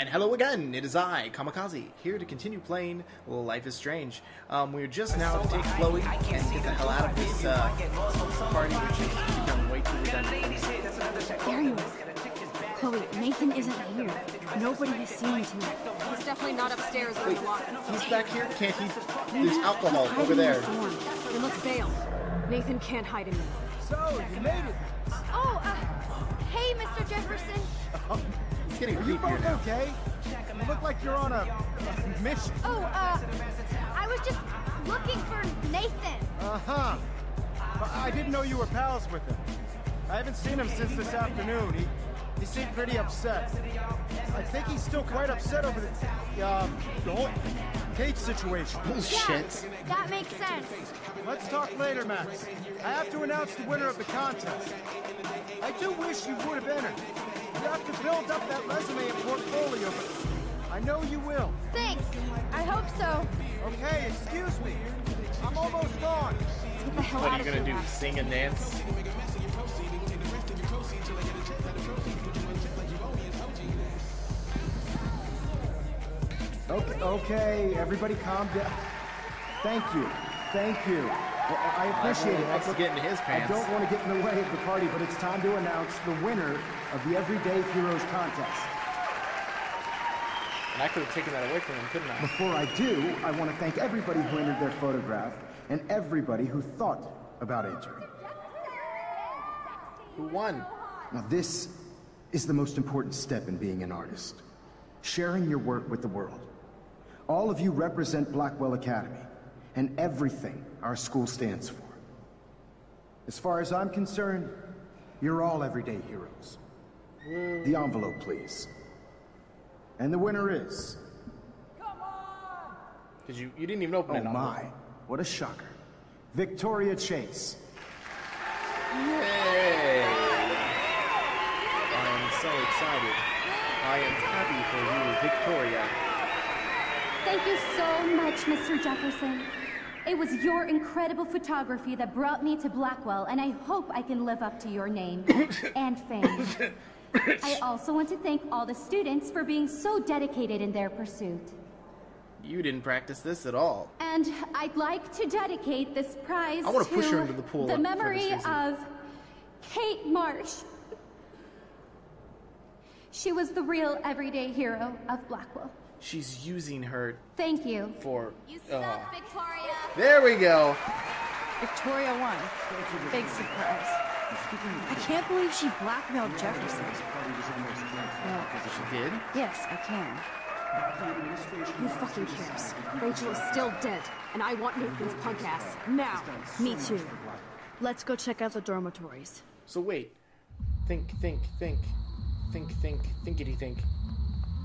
And hello again, it is I, Kamikaze, here to continue playing Life is Strange. We're just now to take Chloe and get the hell out of this party, which is becoming way too redundant. There you are. Chloe, Nathan isn't here. Nobody has seen him. He's definitely not upstairs. Wait, he's back here? Can't he? There's alcohol over there. It looks stale. Nathan can't hide him. So, you made it. Oh, hey, Mr. Jefferson. It's getting creepier now. Okay? You look like you're on a mission. Oh, I was just looking for Nathan. Uh-huh. I didn't know you were pals with him. I haven't seen him since this afternoon. He seemed pretty upset. I think he's still quite upset over the whole Kate situation. Bullshit. Yeah, that makes sense. Let's talk later, Max. I have to announce the winner of the contest. I do wish you would have entered. You have to build up that resume and portfolio. I know you will. Thanks. I hope so. Okay, excuse me. I'm almost gone. What are you gonna do? Sing and dance? Okay, everybody calm down. Thank you. Thank you. Well, I appreciate it. That's getting his pants. I don't want to get in the way of the party, but it's time to announce the winner of the Everyday Heroes contest. And I could have taken that away from him, couldn't I? Before I do, I want to thank everybody who entered their photograph and everybody who thought about entering. Who won? Now this is the most important step in being an artist. Sharing your work with the world. All of you represent Blackwell Academy and everything our school stands for. As far as I'm concerned, you're all everyday heroes. The envelope, please. And the winner is... Come on! Because you didn't even open it. Oh my, what a shocker. Victoria Chase. Yay! I am so excited. I am happy for you, Victoria. Thank you so much, Mr. Jefferson. It was your incredible photography that brought me to Blackwell, and I hope I can live up to your name and fame. I also want to thank all the students for being so dedicated in their pursuit. You didn't practice this at all. And I'd like to dedicate this prize to push her into the pool the memory of Kate Marsh. She was the real everyday hero of Blackwell. She's using her. Thank you. For you suck, Victoria. There we go. Victoria won. Big surprise. I can't believe she blackmailed Jefferson. Well, she did? Yes, I can. Who fucking cares? Rachel is still dead, and I want Nathan's punk ass now. Me too. Let's go check out the dormitories. So wait. Think.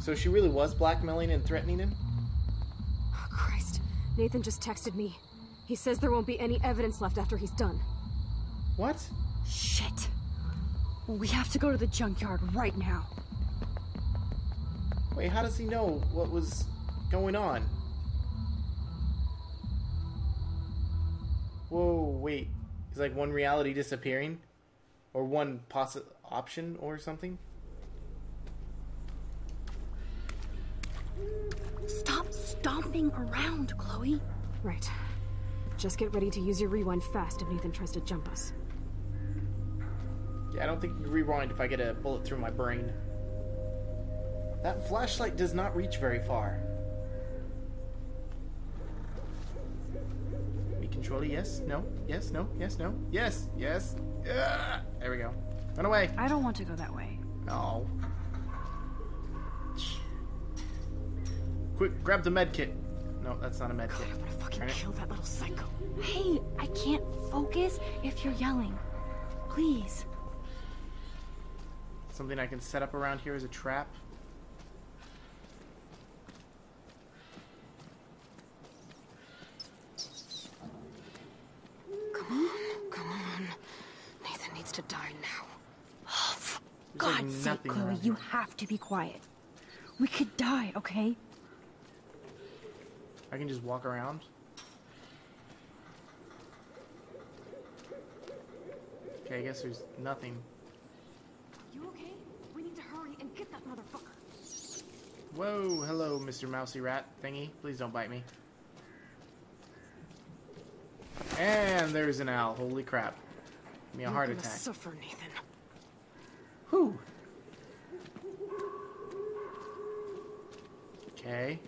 So she really was blackmailing and threatening him? Oh, Christ. Nathan just texted me. He says there won't be any evidence left after he's done. What? Shit. We have to go to the junkyard right now. Wait, how does he know what was going on? Whoa, wait. Is like one reality disappearing? Or one possible option or something? Stop stomping around, Chloe. Right. Just get ready to use your rewind fast if Nathan tries to jump us. Yeah, I don't think you can rewind if I get a bullet through my brain. That flashlight does not reach very far. We control it, yes, no, yes, no, yes, no, yes, yes. Ugh. There we go. Run away. I don't want to go that way. No. Quick, grab the med kit. No, that's not a med kit. I'm gonna fucking kill that little psycho. Hey, I can't focus if you're yelling. Please. Something I can set up around here is a trap. Come on, come on. Nathan needs to die now. Oh, for God's sake, Chloe, you have to be quiet. We could die, okay? I can just walk around. Okay, I guess there's nothing. You okay? We need to hurry and get that motherfucker. Whoa, hello, Mr. Mousy Rat thingy. Please don't bite me. And there's an owl. Holy crap. Give me a heart attack. Suffer, Nathan. Whew. Okay.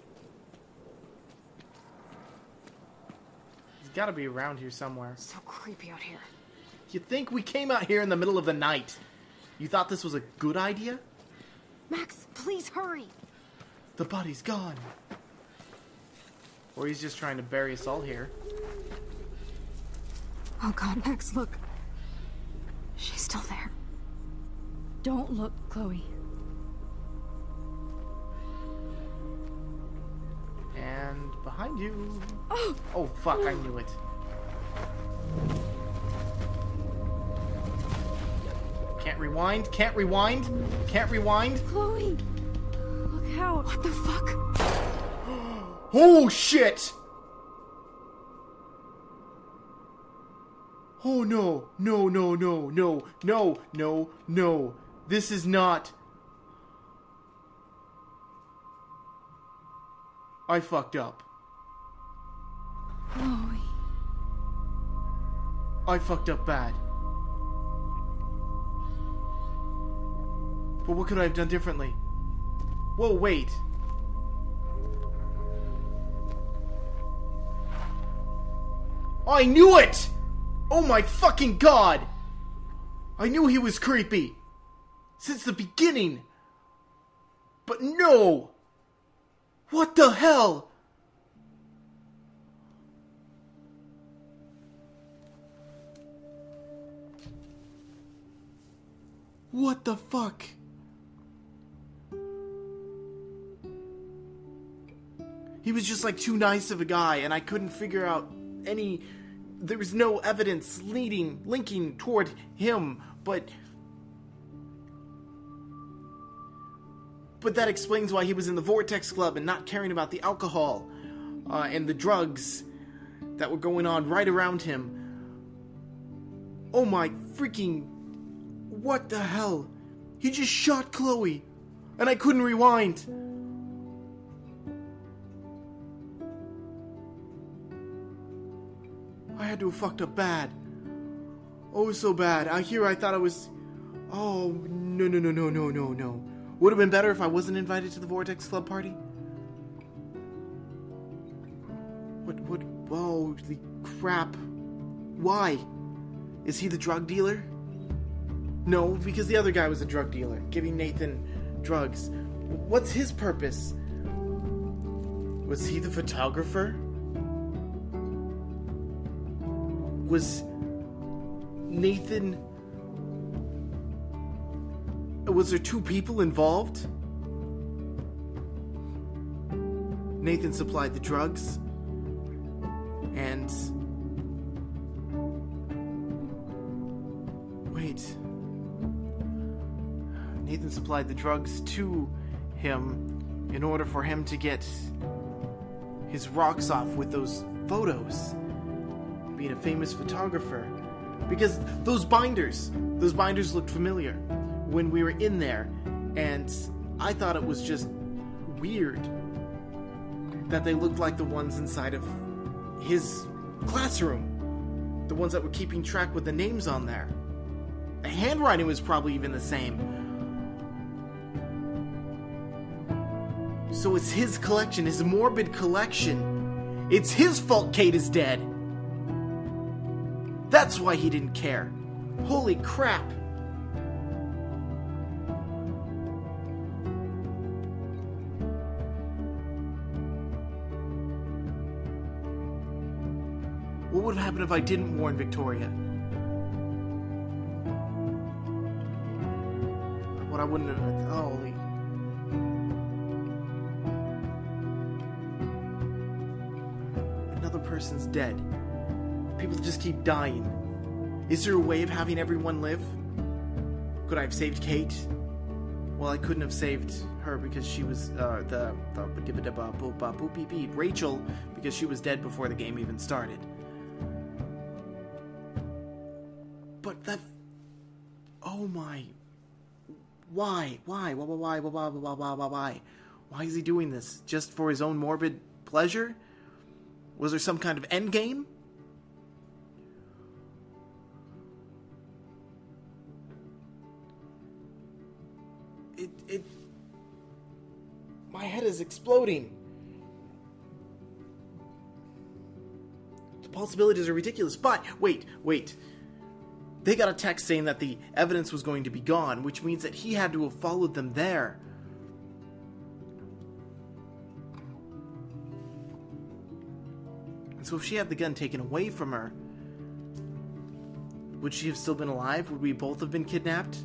He's gotta be around here somewhere. So creepy out here. You think we came out here in the middle of the night? You thought this was a good idea? Max, please hurry. The body's gone. Or he's just trying to bury us all here. Oh God, Max, look. She's still there. Don't look, Chloe. And behind you. Oh, oh fuck, I knew it. Can't rewind, can't rewind, can't rewind. Chloe, look out. What the fuck? Oh shit! Oh no, no, no, no, no, no, no, no. This is not. I fucked up. Chloe. I fucked up bad. But what could I have done differently? Whoa, wait. I knew it! Oh my fucking God! I knew he was creepy. Since the beginning. But no! What the hell? What the fuck? He was just like too nice of a guy, and I couldn't figure out any... There was no evidence linking toward him, but that explains why he was in the Vortex Club and not caring about the alcohol and the drugs that were going on right around him. Oh my freaking... What the hell? He just shot Chloe, and I couldn't rewind. I had to have fucked up bad. Oh, so bad. Out here I thought I was... Oh, no, no, no, no, no, no, no. Would have been better if I wasn't invited to the Vortex Club party. What, whoa, the crap. Why? Is he the drug dealer? No, because the other guy was a drug dealer, giving Nathan drugs. What's his purpose? Was he the photographer? Was Nathan... Was there two people involved? Nathan supplied the drugs. And... Wait. Nathan supplied the drugs to him in order for him to get his rocks off with those photos. Being a famous photographer, because those binders looked familiar when we were in there, and I thought it was just weird that they looked like the ones inside of his classroom, the ones that were keeping track with the names on there. The handwriting was probably even the same. So it's his collection, his morbid collection. It's his fault Kate is dead. That's why he didn't care. Holy crap. What would have happened if I didn't warn Victoria? What I wouldn't have... Holy... Another person's dead. People just keep dying. Is there a way of having everyone live? Could I have saved Kate? Well, I couldn't have saved her because she was Rachel, because she was dead before the game even started. But that... Oh my... Why? Why? Why? Why? Why? Why? Why? Why? Why? Why is he doing this? Just for his own morbid pleasure? Was there some kind of end game? My head is exploding. The possibilities are ridiculous, but wait. They got a text saying that the evidence was going to be gone, which means that he had to have followed them there. And so if she had the gun taken away from her, would she have still been alive? Would we both have been kidnapped?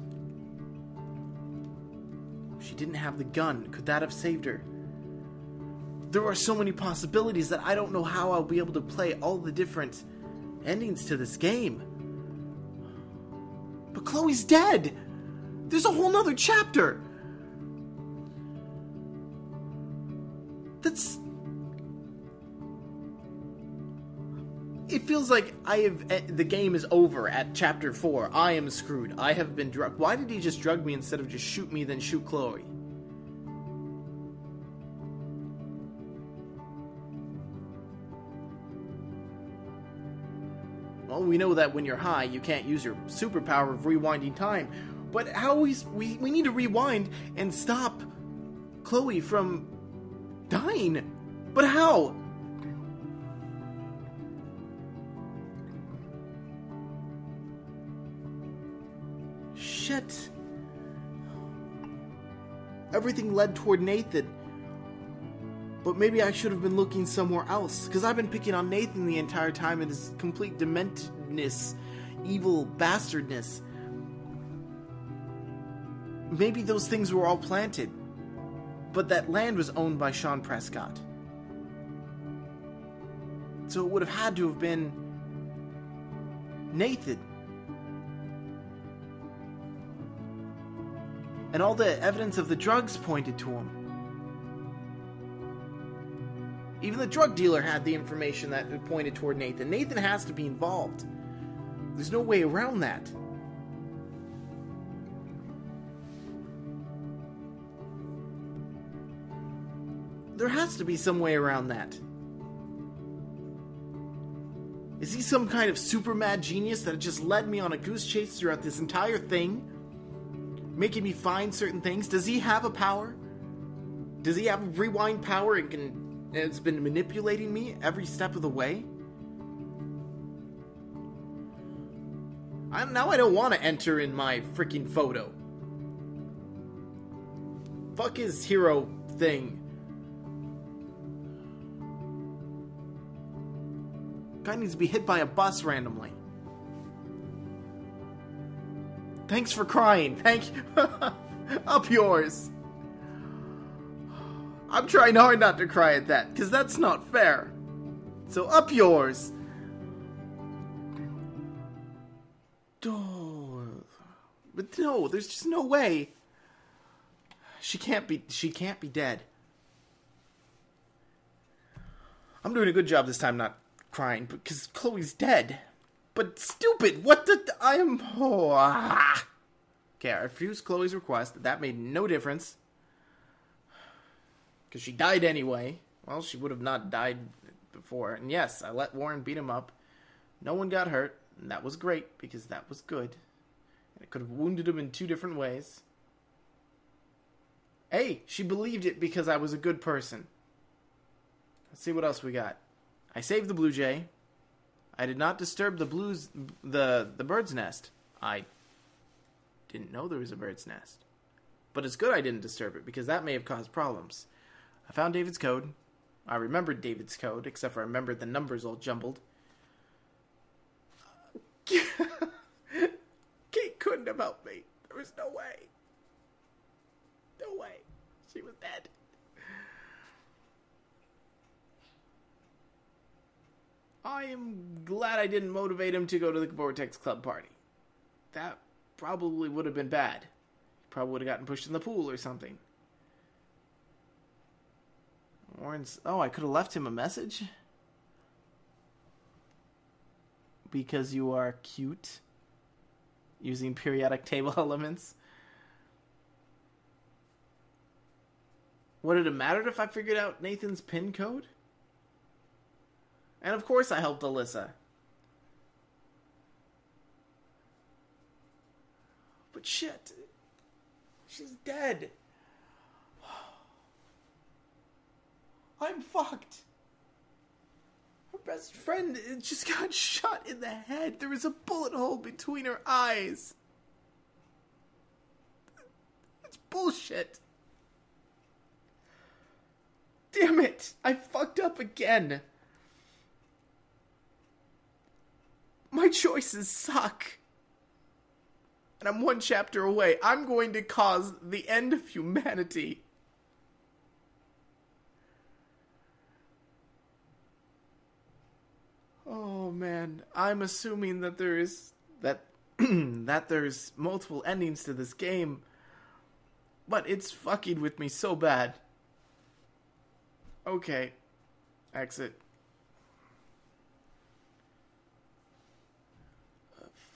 If she didn't have the gun, could that have saved her? There are so many possibilities that I don't know how I'll be able to play all the different endings to this game. But Chloe's dead! There's a whole nother chapter! That's... It feels like the game is over at chapter 4. I am screwed. I have been drugged. Why did he just drug me instead of just shoot me, then shoot Chloe? Well, we know that when you're high, you can't use your superpower of rewinding time. But how we need to rewind and stop Chloe from dying. But how? Shit. Everything led toward Nathan. But maybe I should have been looking somewhere else, because I've been picking on Nathan the entire time and his complete dementedness, evil bastardness. Maybe those things were all planted, but that land was owned by Sean Prescott. So it would have had to have been Nathan. And all the evidence of the drugs pointed to him. Even the drug dealer had the information that pointed toward Nathan. Nathan has to be involved. There's no way around that. There has to be some way around that. Is he some kind of super mad genius that just led me on a goose chase throughout this entire thing? Making me find certain things? Does he have a power? Does he have rewind power and can... And it's been manipulating me every step of the way. Now I don't want to enter in my freaking photo. Fuck his hero thing. Guy needs to be hit by a bus randomly. Thanks for crying. Thank you. Up yours. I'm trying hard not to cry at that, because that's not fair. So up yours. But no, there's just no way. She can't be dead. I'm doing a good job this time not crying, because Chloe's dead. But stupid, what the... Okay, I refused Chloe's request. That made no difference. Because she died anyway. Well, she would have not died before. And yes, I let Warren beat him up. No one got hurt. And that was great, because that was good. And it could have wounded him in two different ways. Hey, she believed it because I was a good person. Let's see what else we got. I saved the blue jay. I did not disturb the bird's nest. I didn't know there was a bird's nest. But it's good I didn't disturb it, because that may have caused problems. I found David's code. I remembered David's code, except for I remembered the numbers all jumbled. Kate couldn't have helped me. There was no way. No way. She was dead. I am glad I didn't motivate him to go to the Vortex Club party. That probably would have been bad. He probably would have gotten pushed in the pool or something. Warren's... Oh, I could have left him a message? Because you are cute. Using periodic table elements. Would it have mattered if I figured out Nathan's PIN code? And of course I helped Alyssa. But shit. She's dead. I'm fucked. Her best friend just got shot in the head. There was a bullet hole between her eyes. It's bullshit. Damn it. I fucked up again. My choices suck. And I'm one chapter away. I'm going to cause the end of humanity. Oh man, I'm assuming that there is that there's multiple endings to this game. But it's fucking with me so bad. Okay. Exit.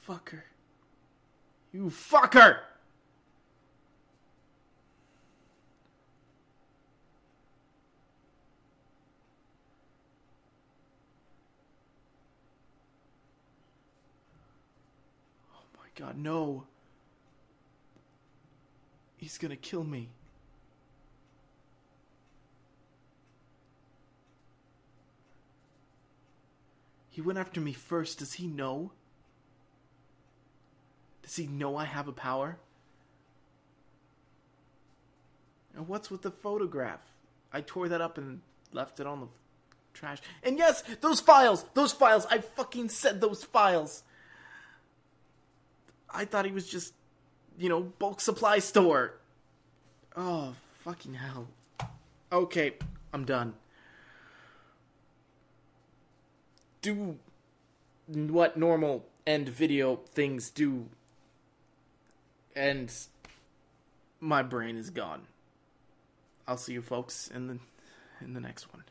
Fucker. You fucker! Oh my god, no. He's gonna kill me. He went after me first, does he know? Does he know I have a power? And what's with the photograph? I tore that up and left it on the trash. And yes, those files! Those files! I fucking said those files! I thought he was just, you know, bulk supply store. Oh, fucking hell. Okay, I'm done. Do what normal end video things do. And my brain is gone. I'll see you folks in the next one.